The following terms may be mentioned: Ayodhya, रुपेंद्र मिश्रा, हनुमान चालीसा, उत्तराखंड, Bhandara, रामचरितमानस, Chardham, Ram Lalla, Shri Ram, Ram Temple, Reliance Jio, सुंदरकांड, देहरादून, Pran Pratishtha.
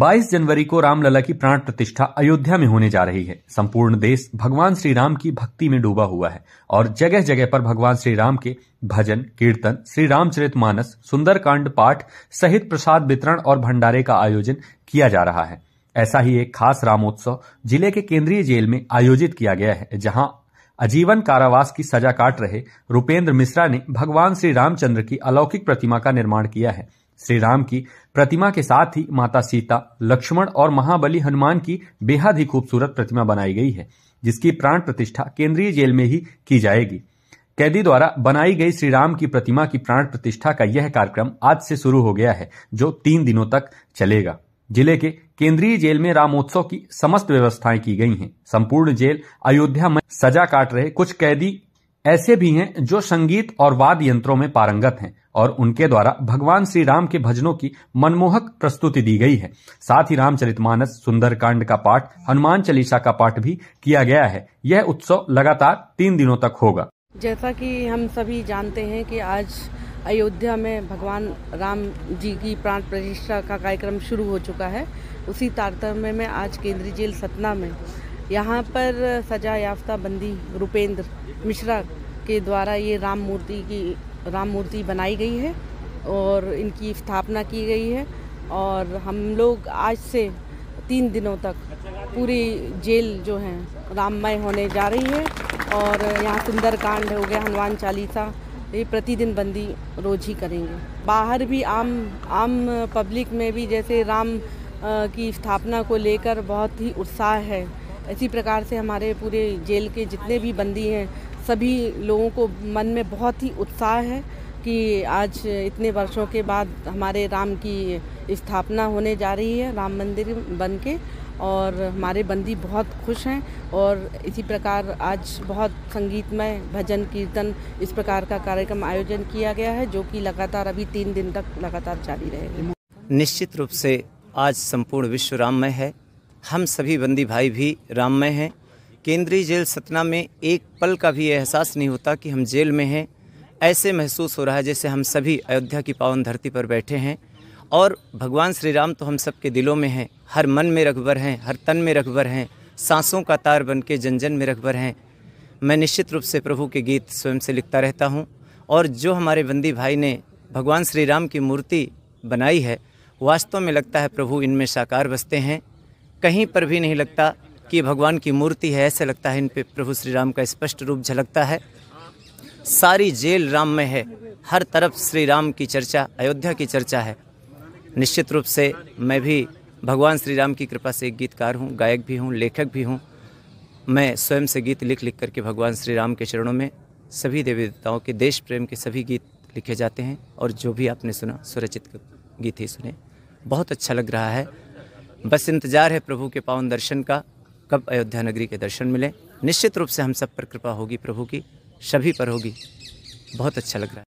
22 जनवरी को रामलला की प्राण प्रतिष्ठा अयोध्या में होने जा रही है। संपूर्ण देश भगवान श्री राम की भक्ति में डूबा हुआ है और जगह जगह पर भगवान श्री राम के भजन कीर्तन, श्री रामचरितमानस, सुंदरकांड पाठ सहित प्रसाद वितरण और भंडारे का आयोजन किया जा रहा है। ऐसा ही एक खास रामोत्सव जिले के केंद्रीय जेल में आयोजित किया गया है, जहां आजीवन कारावास की सजा काट रहे रुपेंद्र मिश्रा ने भगवान श्री रामचंद्र की अलौकिक प्रतिमा का निर्माण किया है। श्री राम की प्रतिमा के साथ ही माता सीता, लक्ष्मण और महाबली हनुमान की बेहद ही खूबसूरत प्रतिमा बनाई गई है, जिसकी प्राण प्रतिष्ठा केंद्रीय जेल में ही की जाएगी। कैदी द्वारा बनाई गई श्री राम की प्रतिमा की प्राण प्रतिष्ठा का यह कार्यक्रम आज से शुरू हो गया है, जो 3 दिनों तक चलेगा। जिले के केंद्रीय जेल में रामोत्सव की समस्त व्यवस्थाएं की गई हैं। संपूर्ण जेल अयोध्या में सजा काट रहे कुछ कैदी ऐसे भी हैं जो संगीत और वाद्य यंत्रों में पारंगत हैं और उनके द्वारा भगवान श्री राम के भजनों की मनमोहक प्रस्तुति दी गई है। साथ ही रामचरितमानस, सुंदरकांड का पाठ, हनुमान चालीसा का पाठ भी किया गया है। यह उत्सव लगातार 3 दिनों तक होगा। जैसा कि हम सभी जानते हैं कि आज अयोध्या में भगवान राम जी की प्राण प्रतिष्ठा का कार्यक्रम शुरू हो चुका है, उसी तारतम्य में आज केंद्रीय जेल सतना में यहाँ पर सजा याफ्ता बंदी रुपेंद्र मिश्रा के द्वारा ये राम मूर्ति बनाई गई है और इनकी स्थापना की गई है। और हम लोग आज से 3 दिनों तक पूरी जेल जो है राममय होने जा रही है। और यहाँ सुंदरकांड हो गया, हनुमान चालीसा, ये प्रतिदिन बंदी रोज ही करेंगे। बाहर भी आम पब्लिक में भी जैसे राम की स्थापना को लेकर बहुत ही उत्साह है, इसी प्रकार से हमारे पूरे जेल के जितने भी बंदी हैं सभी लोगों को मन में बहुत ही उत्साह है कि आज इतने वर्षों के बाद हमारे राम की स्थापना होने जा रही है, राम मंदिर बन के, और हमारे बंदी बहुत खुश हैं। और इसी प्रकार आज बहुत संगीतमय भजन कीर्तन इस प्रकार का कार्यक्रम आयोजन किया गया है, जो कि लगातार अभी 3 दिन तक लगातार जारी रहेगा। निश्चित रूप से आज संपूर्ण विश्व राममय है, हम सभी बंदी भाई भी राममय हैं। केंद्रीय जेल सतना में एक पल का भी एहसास नहीं होता कि हम जेल में हैं, ऐसे महसूस हो रहा है जैसे हम सभी अयोध्या की पावन धरती पर बैठे हैं। और भगवान श्री राम तो हम सबके दिलों में हैं, हर मन में रघुवर हैं, हर तन में रघुवर हैं, सांसों का तार बन के जन जन में रघुवर हैं। मैं निश्चित रूप से प्रभु के गीत स्वयं से लिखता रहता हूँ और जो हमारे बंदी भाई ने भगवान श्री राम की मूर्ति बनाई है, वास्तव में लगता है प्रभु इनमें साकार बसते हैं। कहीं पर भी नहीं लगता कि भगवान की मूर्ति है, ऐसा लगता है इन पे प्रभु श्री राम का स्पष्ट रूप झलकता है। सारी जेल राम में है, हर तरफ श्री राम की चर्चा, अयोध्या की चर्चा है। निश्चित रूप से मैं भी भगवान श्री राम की कृपा से एक गीतकार हूँ, गायक भी हूँ, लेखक भी हूँ। मैं स्वयं से गीत लिख लिख करके भगवान श्री राम के चरणों में सभी देवी देवताओं के देश प्रेम के सभी गीत लिखे जाते हैं और जो भी आपने सुना स्वरचित गीत ही सुने, बहुत अच्छा लग रहा है। बस इंतजार है प्रभु के पावन दर्शन का, कब अयोध्या नगरी के दर्शन मिले। निश्चित रूप से हम सब पर कृपा होगी, प्रभु की सभी पर होगी, बहुत अच्छा लग रहा है।